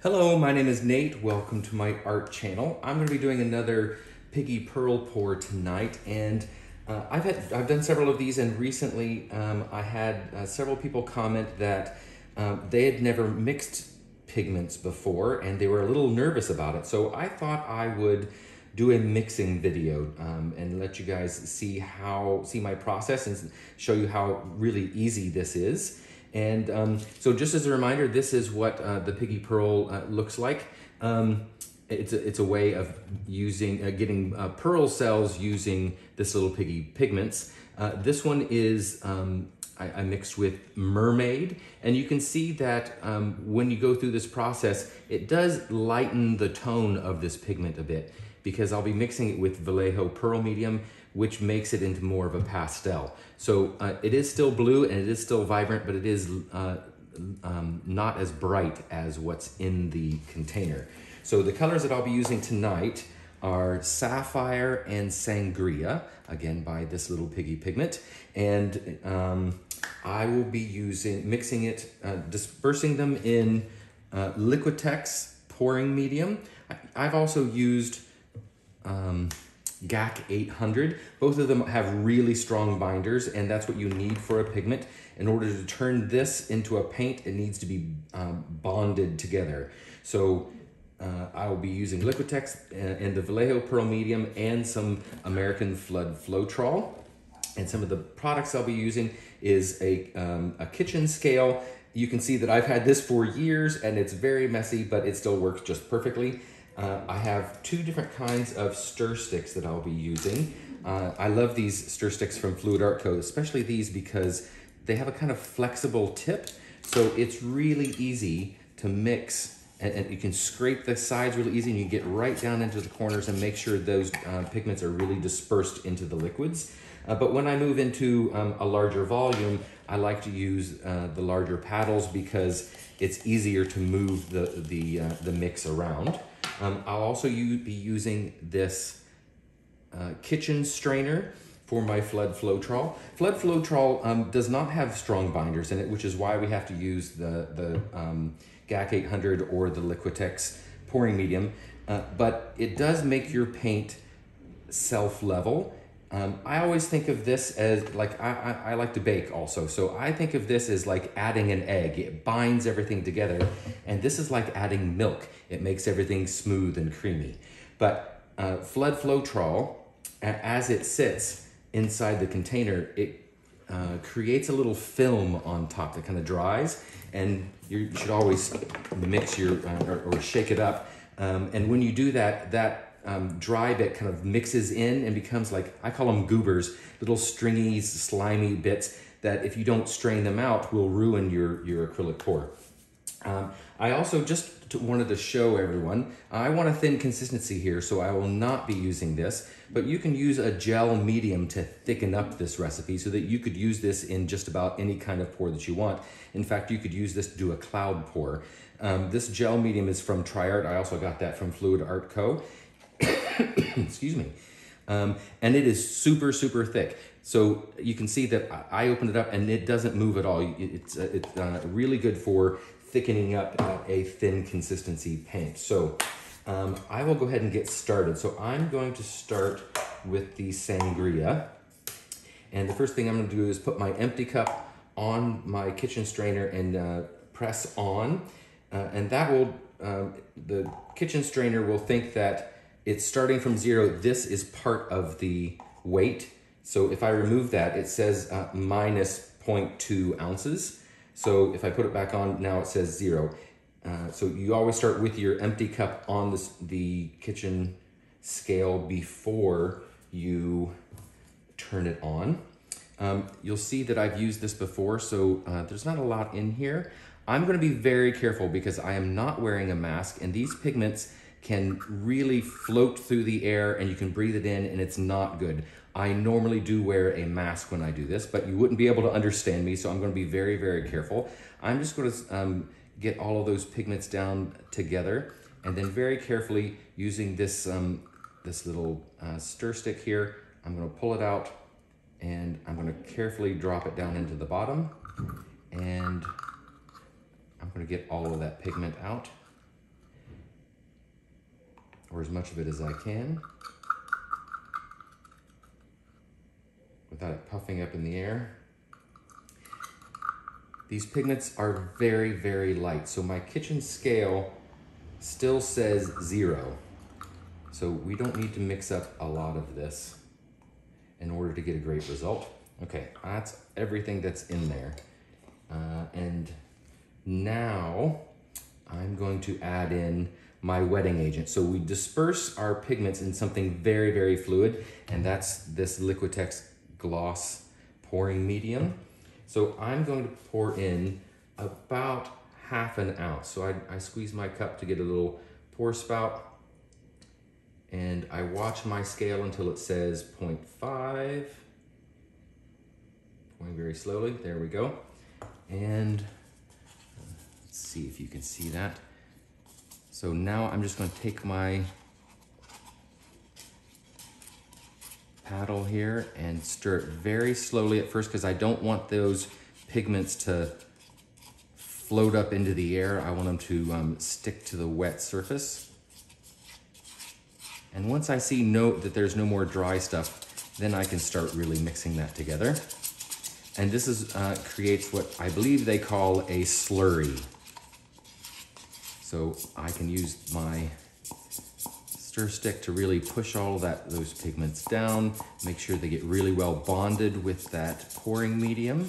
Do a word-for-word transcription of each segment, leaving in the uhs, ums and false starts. Hello, my name is Nate. Welcome to my art channel. I'm going to be doing another Piggy Pearl Pour tonight, and uh, I've had I've done several of these, and recently um, I had uh, several people comment that uh, they had never mixed pigments before, and they were a little nervous about it. So I thought I would do a mixing video um, and let you guys see how see my process and show you how really easy this is. And um, so just as a reminder, this is what uh, the Piggy Pearl uh, looks like. Um, it's, a, it's a way of using, uh, getting uh, pearl cells using this little piggy pigments. Uh, this one is, um, I, I mixed with Mermaid. And you can see that um, when you go through this process, it does lighten the tone of this pigment a bit, because I'll be mixing it with Vallejo Pearl Medium, which makes it into more of a pastel. So uh, it is still blue and it is still vibrant, but it is uh, um, not as bright as what's in the container. So the colors that I'll be using tonight are Sapphire and Sangria, again by this little piggy pigment. And um, I will be using, mixing it, uh, dispersing them in uh, Liquitex pouring medium. I, I've also used um, G A C eight hundred. Both of them have really strong binders, and that's what you need for a pigment. In order to turn this into a paint, it needs to be um, bonded together. So uh, I'll be using Liquitex and the Vallejo Pearl Medium and some American Flood Floetrol. And some of the products I'll be using is a, um, a kitchen scale. You can see that I've had this for years and it's very messy, but it still works just perfectly. Uh, I have two different kinds of stir sticks that I'll be using. Uh, I love these stir sticks from Fluid Art Co., especially these because they have a kind of flexible tip. So it's really easy to mix, and, and you can scrape the sides really easy, and you get right down into the corners and make sure those uh, pigments are really dispersed into the liquids. Uh, but when I move into um, a larger volume, I like to use uh, the larger paddles because it's easier to move the, the, uh, the mix around. Um, I'll also u be using this uh, kitchen strainer for my Flood Floetrol. Flood Floetrol um, does not have strong binders in it, which is why we have to use the, the um, G A C eight hundred or the Liquitex pouring medium, uh, but it does make your paint self-level. Um, I always think of this as, like, I, I, I like to bake also, so I think of this as like adding an egg. It binds everything together, and this is like adding milk. It makes everything smooth and creamy. But uh, Flood Floetrol, as it sits inside the container, it uh, creates a little film on top that kind of dries, and you should always mix your, uh, or, or shake it up, um, and when you do that, that Um, dry bit kind of mixes in and becomes like, I call them goobers, little stringy, slimy bits that if you don't strain them out will ruin your, your acrylic pour. Um, I also just wanted to show everyone, I want a thin consistency here, so I will not be using this, but you can use a gel medium to thicken up this recipe so that you could use this in just about any kind of pour that you want. In fact, you could use this to do a cloud pour. Um, this gel medium is from Triart. I also got that from Fluid Art Co. Excuse me. Um, and it is super, super thick. So you can see that I opened it up and it doesn't move at all. It's, it's uh, really good for thickening up uh, a thin consistency paint. So um, I will go ahead and get started. So I'm going to start with the Sangria. And the first thing I'm gonna do is put my empty cup on my kitchen strainer and uh, press on. Uh, and that will, uh, the kitchen strainer will think that it's starting from zero. This is part of the weight. So if I remove that, it says uh, minus zero point two ounces. So if I put it back on, now it says zero. Uh, so you always start with your empty cup on this, the kitchen scale before you turn it on. Um, you'll see that I've used this before, so uh, there's not a lot in here. I'm gonna be very careful because I am not wearing a mask, and these pigments can really float through the air and you can breathe it in, and it's not good. I normally do wear a mask when I do this, but you wouldn't be able to understand me, so I'm gonna be very, very careful. I'm just gonna um, get all of those pigments down together, and then very carefully using this, um, this little uh, stir stick here, I'm gonna pull it out and I'm gonna carefully drop it down into the bottom, and I'm gonna get all of that pigment out. or as much of it as I can, without it puffing up in the air. These pigments are very, very light. So my kitchen scale still says zero. So we don't need to mix up a lot of this in order to get a great result. Okay, that's everything that's in there. Uh, and now I'm going to add in my wetting agent. So we disperse our pigments in something very, very fluid, and that's this Liquitex Gloss Pouring Medium. So I'm going to pour in about half an ounce. So I, I squeeze my cup to get a little pour spout, and I watch my scale until it says zero point five, pouring very slowly, there we go. And let's see if you can see that. So now I'm just going to take my paddle here and stir it very slowly at first, because I don't want those pigments to float up into the air. I want them to um, stick to the wet surface. And once I see no, that there's no more dry stuff, then I can start really mixing that together. And this is, uh, creates what I believe they call a slurry. So I can use my stir stick to really push all of that, those pigments down, make sure they get really well bonded with that pouring medium.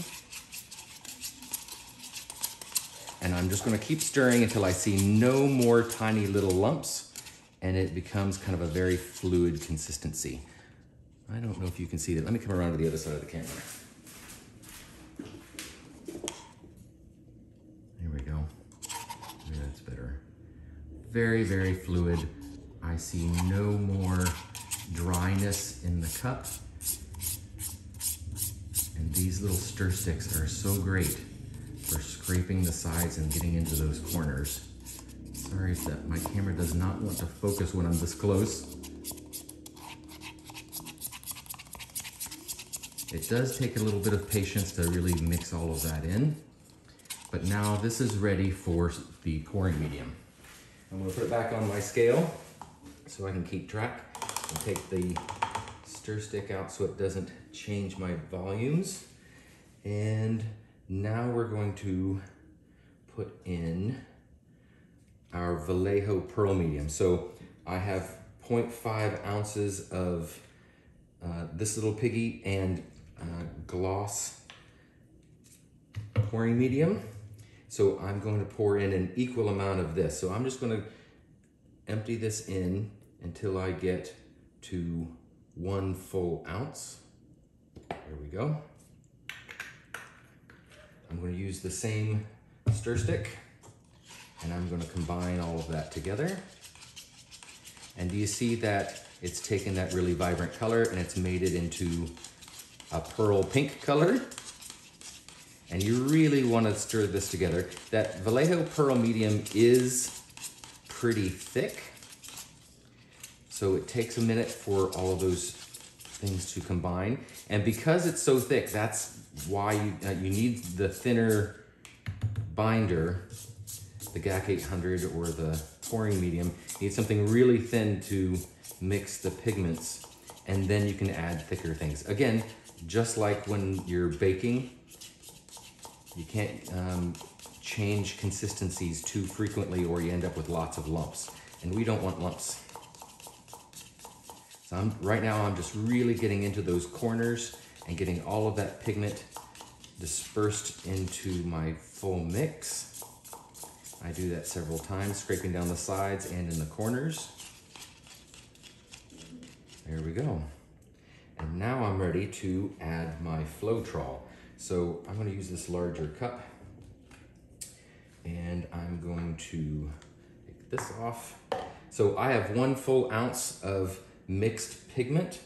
And I'm just gonna keep stirring until I see no more tiny little lumps, and it becomes kind of a very fluid consistency. I don't know if you can see that. Let me come around to the other side of the camera. Very, very fluid. I see no more dryness in the cup. And these little stir sticks are so great for scraping the sides and getting into those corners. Sorry if that my camera does not want to focus when I'm this close. It does take a little bit of patience to really mix all of that in. But now this is ready for the pouring medium. I'm gonna put it back on my scale so I can keep track, and take the stir stick out so it doesn't change my volumes. And now we're going to put in our Vallejo Pearl Medium. So I have zero point five ounces of uh, this little piggy and uh, gloss pouring medium. So I'm going to pour in an equal amount of this. So I'm just going to empty this in until I get to one full ounce. There we go. I'm going to use the same stir stick, and I'm going to combine all of that together. And do you see that it's taken that really vibrant color and it's made it into a pearl pink color? And you really want to stir this together. That Vallejo Pearl Medium is pretty thick, so it takes a minute for all of those things to combine. And because it's so thick, that's why you, uh, you need the thinner binder, the G A C eight hundred or the pouring medium. You need something really thin to mix the pigments, and then you can add thicker things. Again, just like when you're baking, you can't um, change consistencies too frequently or you end up with lots of lumps. And we don't want lumps. So I'm, right now I'm just really getting into those corners and getting all of that pigment dispersed into my full mix. I do that several times, scraping down the sides and in the corners. There we go. And now I'm ready to add my Floetrol. So I'm going to use this larger cup, and I'm going to take this off. So I have one full ounce of mixed pigment,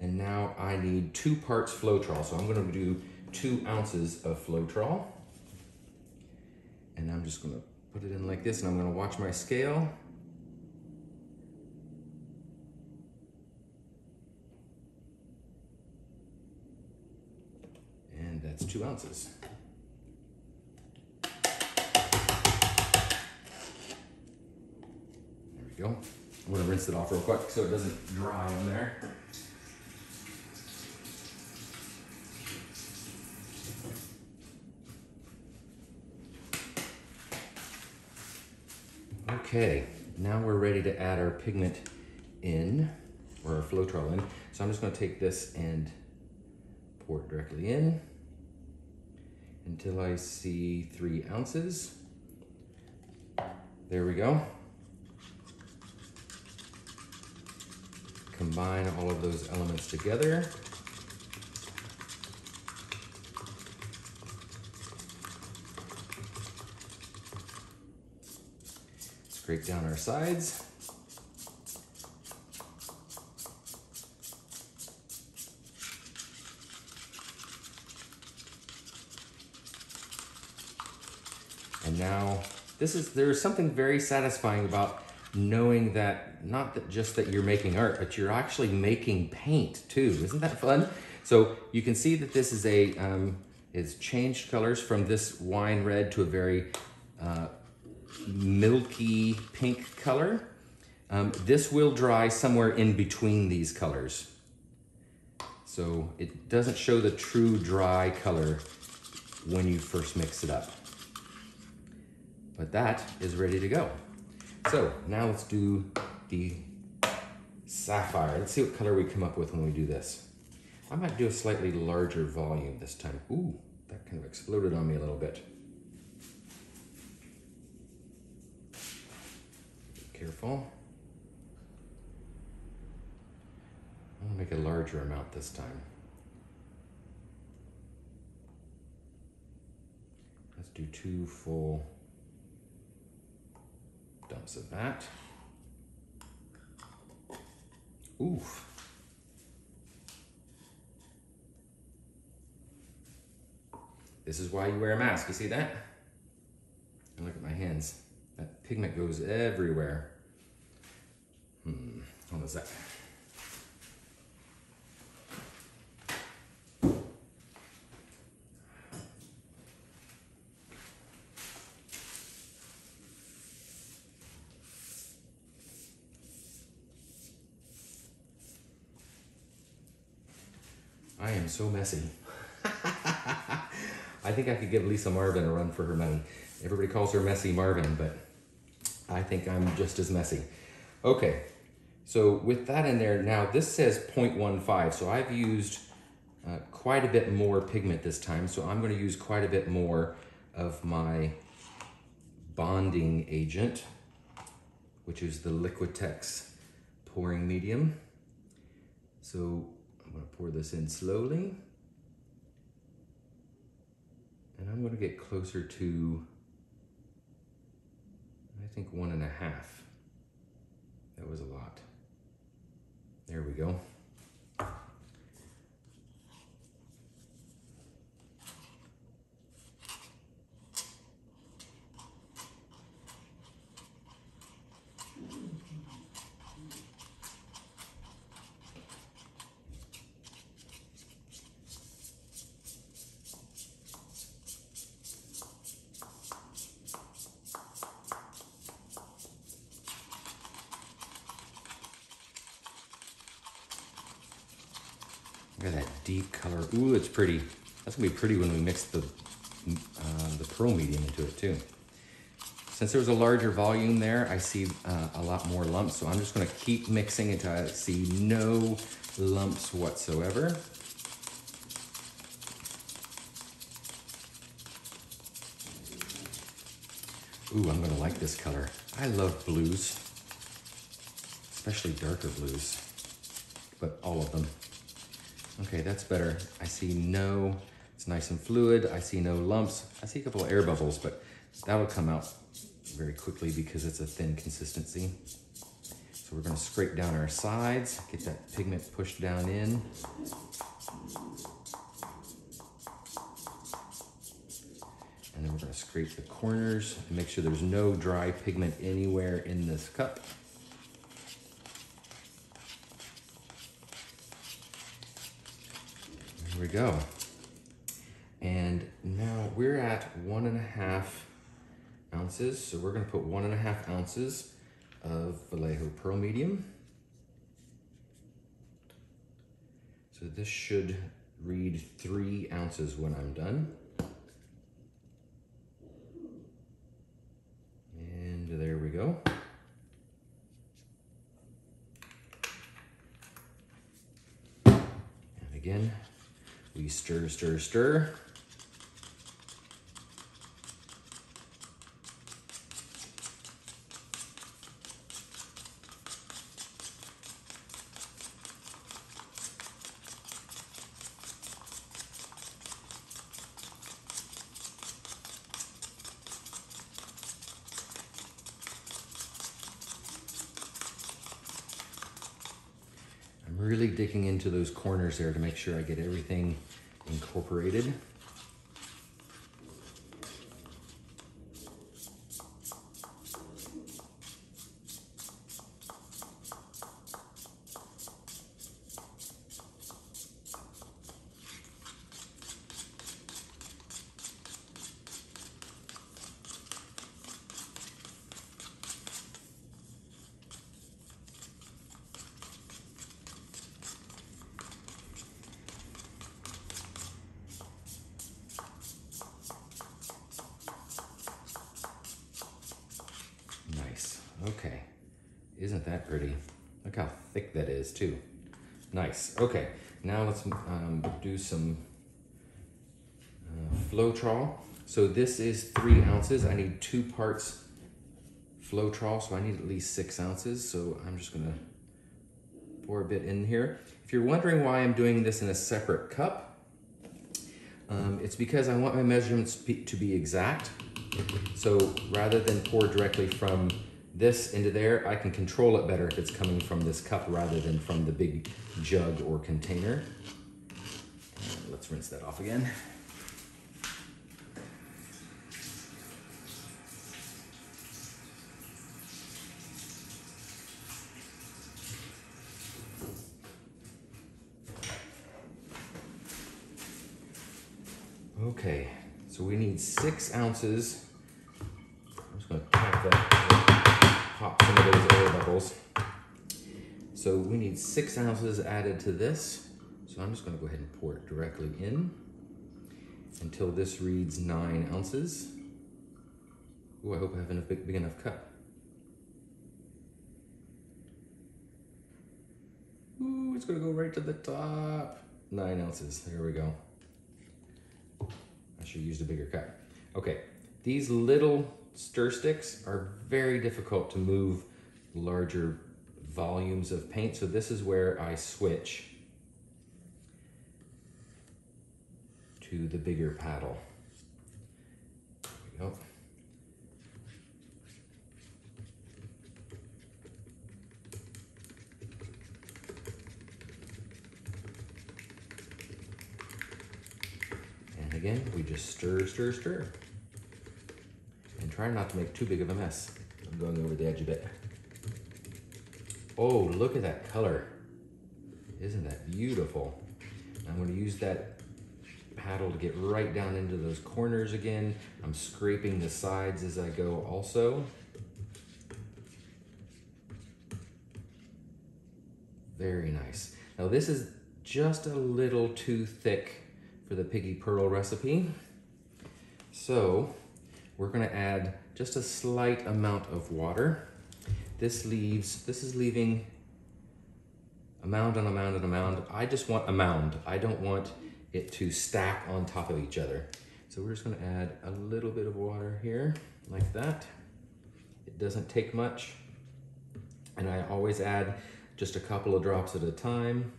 and now I need two parts Floetrol. So I'm going to do two ounces of Floetrol, and I'm just going to put it in like this, and I'm going to watch my scale. That's two ounces. There we go. I'm gonna rinse it off real quick so it doesn't dry in there. Okay, now we're ready to add our pigment in, or our Floetrol in. So I'm just gonna take this and pour it directly in until I see three ounces. There we go. Combine all of those elements together. Scrape down our sides. And now, this is, there's something very satisfying about knowing that, not that just that you're making art, but you're actually making paint too. Isn't that fun? So you can see that this is a, um, it's changed colors from this wine red to a very uh, milky pink color. Um, this will dry somewhere in between these colors. So it doesn't show the true dry color when you first mix it up. But that is ready to go. So now let's do the sapphire. Let's see what color we come up with when we do this. I might do a slightly larger volume this time. Ooh, that kind of exploded on me a little bit. Be careful. I'm gonna make a larger amount this time. Let's do two full dumps of that. Oof. This is why you wear a mask, you see that? And look at my hands. That pigment goes everywhere. Hmm, what was that? I am so messy. I think I could give Lisa Marvin a run for her money. Everybody calls her Messy Marvin, but I think I'm just as messy. Okay, so with that in there, now this says zero point one five, so I've used uh, quite a bit more pigment this time, so I'm gonna use quite a bit more of my bonding agent, which is the Liquitex pouring medium. So I'm gonna pour this in slowly. And I'm gonna get closer to, I think, one and a half. That was a lot. There we go. Look at that deep color. Ooh, it's pretty. That's gonna be pretty when we mix the uh, the pearl medium into it too. Since there was a larger volume there, I see uh, a lot more lumps, so I'm just gonna keep mixing until I see no lumps whatsoever. Ooh, I'm gonna like this color. I love blues, especially darker blues, but all of them. Okay, that's better. I see no, it's nice and fluid. I see no lumps. I see a couple of air bubbles, but that'll come out very quickly because it's a thin consistency. So we're gonna scrape down our sides, get that pigment pushed down in. And then we're gonna scrape the corners and make sure there's no dry pigment anywhere in this cup. There we go. And now we're at one and a half ounces. So we're gonna put one and a half ounces of Vallejo Pearl Medium. So this should read three ounces when I'm done. And there we go. And again, we stir, stir, stir. Really digging into those corners there to make sure I get everything incorporated. Okay, isn't that pretty? Look how thick that is too. Nice. Okay, now let's um, do some uh, Floetrol. So this is three ounces. I need two parts Floetrol, so I need at least six ounces. So I'm just gonna pour a bit in here. If you're wondering why I'm doing this in a separate cup, um, it's because I want my measurements to be exact. So rather than pour directly from this into there, I can control it better if it's coming from this cup rather than from the big jug or container. And let's rinse that off again. Okay, so we need six ounces. I'm just gonna tap that. Pop some of those air bubbles. So we need six ounces added to this. So I'm just gonna go ahead and pour it directly in until this reads nine ounces. Ooh, I hope I have a big, big enough cup. Ooh, it's gonna go right to the top. Nine ounces, there we go. I should use a bigger cup. Okay, these little stir sticks are very difficult to move larger volumes of paint, so this is where I switch to the bigger paddle. There we go. And again, we just stir, stir, stir. Try not to make too big of a mess. I'm going over the edge a bit. Oh, look at that color. Isn't that beautiful? I'm gonna use that paddle to get right down into those corners again. I'm scraping the sides as I go also. Very nice. Now this is just a little too thick for the Piggy Pearl recipe. So, we're gonna add just a slight amount of water. This leaves, this is leaving a mound on a mound on a mound. I just want a mound. I don't want it to stack on top of each other. So we're just gonna add a little bit of water here, like that. It doesn't take much. And I always add just a couple of drops at a time.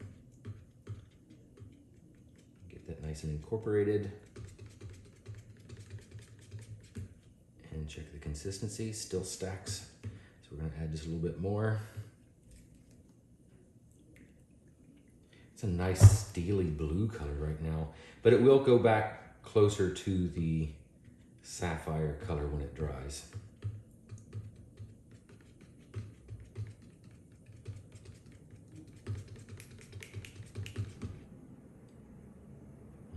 Get that nice and incorporated. And check the consistency, still stacks. So we're gonna add just a little bit more. It's a nice steely blue color right now, but it will go back closer to the sapphire color when it dries.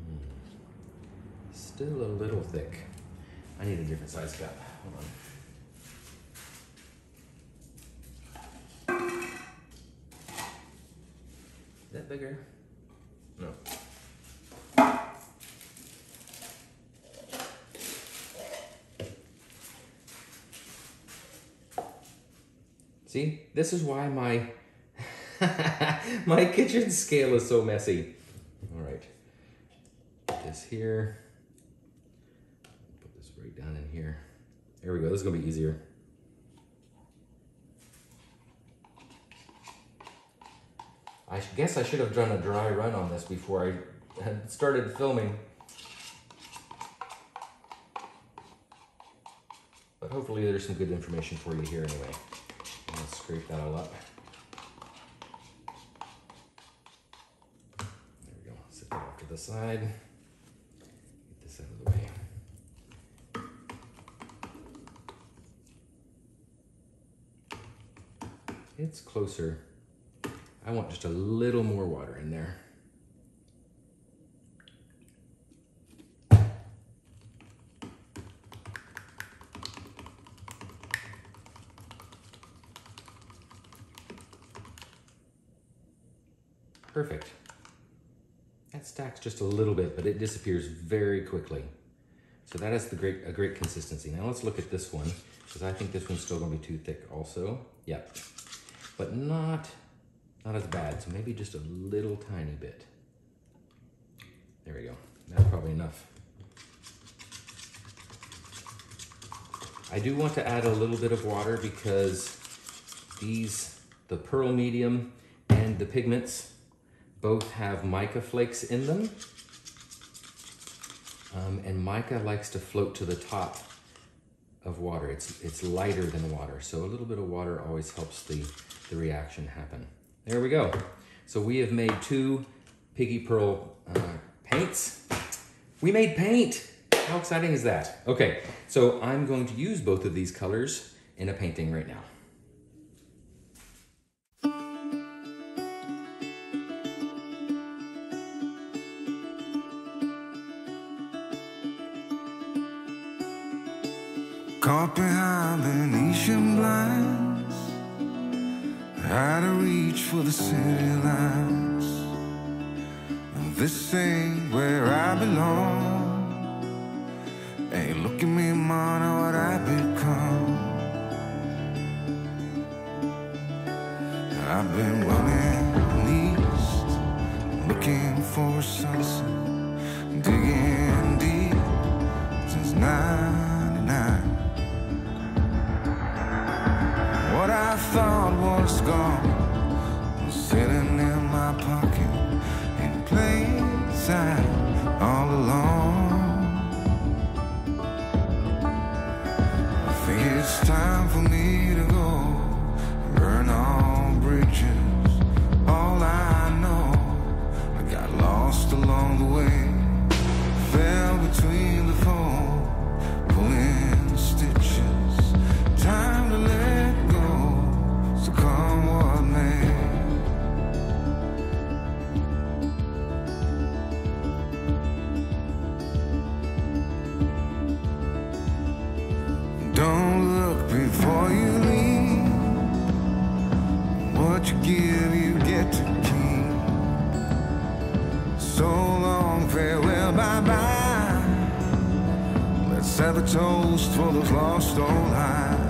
Mm. Still a little thick. I need a different size cup, hold on. bigger. No. See, this is why my my kitchen scale is so messy. All right, put this here. Put this right down in here. There we go. This is gonna be easier. I guess I should have done a dry run on this before I had started filming. But hopefully there's some good information for you here anyway. I'm gonna scrape that all up. There we go, sit that off to the side. Get this out of the way. It's closer. I want just a little more water in there. Perfect. That stacks just a little bit, but it disappears very quickly. So that is the great, a great consistency. Now let's look at this one, because I think this one's still gonna be too thick also. Yep, but not Not as bad, so maybe just a little tiny bit. There we go, that's probably enough. I do want to add a little bit of water because these, the pearl medium and the pigments, both have mica flakes in them. Um, and mica likes to float to the top of water. It's, it's lighter than water, so a little bit of water always helps the, the reaction happen. There we go. So we have made two Piggy Pearl uh, paints. We made paint. How exciting is that? Okay, so I'm going to use both of these colors in a painting right now. Caught behind Venetian blinds, out of reach for the city lights. This ain't where I belong. Hey, look at me, man, what I become. I've been running east, looking for a sunset, digging deep since ninety-nine. What I thought was gone was sitting in my pocket in plain sight all along. I think it's time for me to go burn all bridges. All I know, I got lost along the way, fell between the foam, pulling stitches. Time to let come what may. Don't look before you leave. What you give, you get to keep. So long, farewell, bye-bye. Let's have a toast for those lost old eyes.